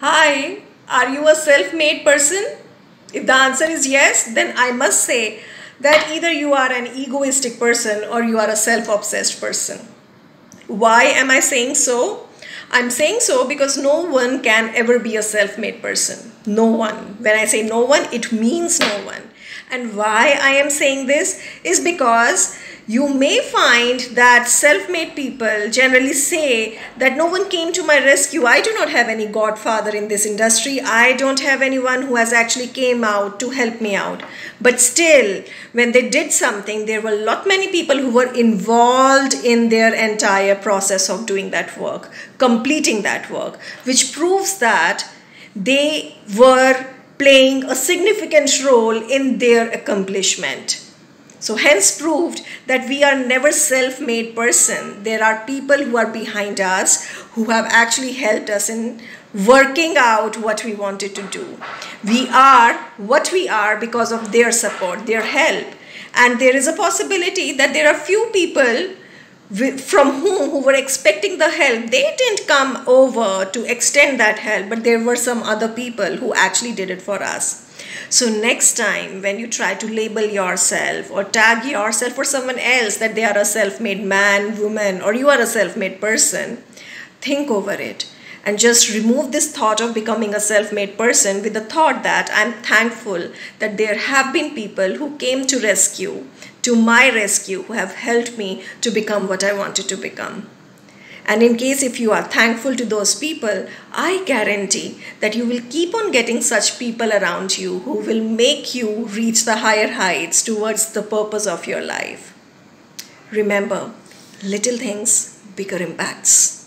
Hi, are you a self-made person? If the answer is yes, then I must say that either you are an egoistic person or you are a self-obsessed person. Why am I saying so? I'm saying so because no one can ever be a self-made person. No one. When I say no one, it means no one. And why I am saying this is because you may find that self-made people generally say that no one came to my rescue. I do not have any godfather in this industry. I don't have anyone who has actually came out to help me out. But still, when they did something, there were a lot many people who were involved in their entire process of doing that work, completing that work, which proves that they were playing a significant role in their accomplishment. So hence proved that we are never self-made person. There are people who are behind us who have actually helped us in working out what we wanted to do. We are what we are because of their support, their help. And there is a possibility that there are few people from who were expecting the help. They didn't come over to extend that help, but there were some other people who actually did it for us. So next time when you try to label yourself or tag yourself or someone else that they are a self-made man, woman, or you are a self-made person, think over it and just remove this thought of becoming a self-made person with the thought that I'm thankful that there have been people who came to my rescue, who have helped me to become what I wanted to become. And in case if you are thankful to those people, I guarantee that you will keep on getting such people around you who will make you reach the higher heights towards the purpose of your life. Remember, little things, bigger impacts.